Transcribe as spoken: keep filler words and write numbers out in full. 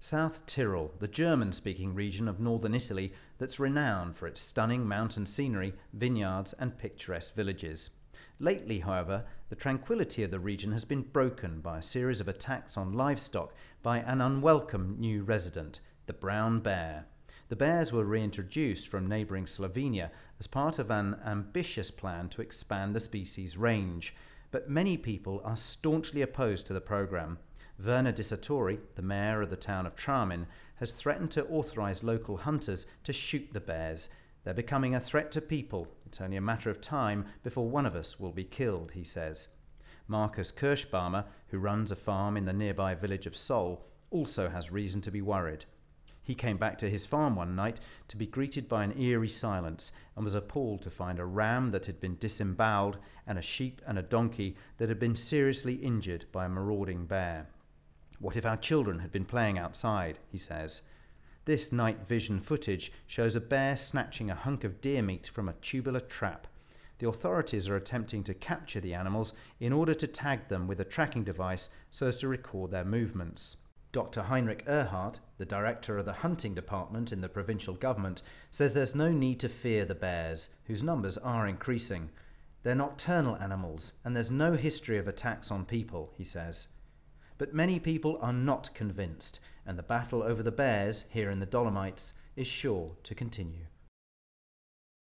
South Tyrol, the German-speaking region of northern Italy that's renowned for its stunning mountain scenery, vineyards and picturesque villages. Lately, however, the tranquility of the region has been broken by a series of attacks on livestock by an unwelcome new resident, the brown bear. The bears were reintroduced from neighbouring Slovenia as part of an ambitious plan to expand the species range, but many people are staunchly opposed to the programme. Werner Dissatori, the mayor of the town of Tramin, has threatened to authorise local hunters to shoot the bears. They're becoming a threat to people. It's only a matter of time before one of us will be killed, he says. Marcus Kirschbaumer, who runs a farm in the nearby village of Sol, also has reason to be worried. He came back to his farm one night to be greeted by an eerie silence and was appalled to find a ram that had been disembowelled and a sheep and a donkey that had been seriously injured by a marauding bear. What if our children had been playing outside, he says. This night vision footage shows a bear snatching a hunk of deer meat from a tubular trap. The authorities are attempting to capture the animals in order to tag them with a tracking device so as to record their movements. Doctor Heinrich Erhardt, the director of the hunting department in the provincial government, says there's no need to fear the bears, whose numbers are increasing. They're nocturnal animals, and there's no history of attacks on people, he says. But many people are not convinced, and the battle over the bears here in the Dolomites is sure to continue.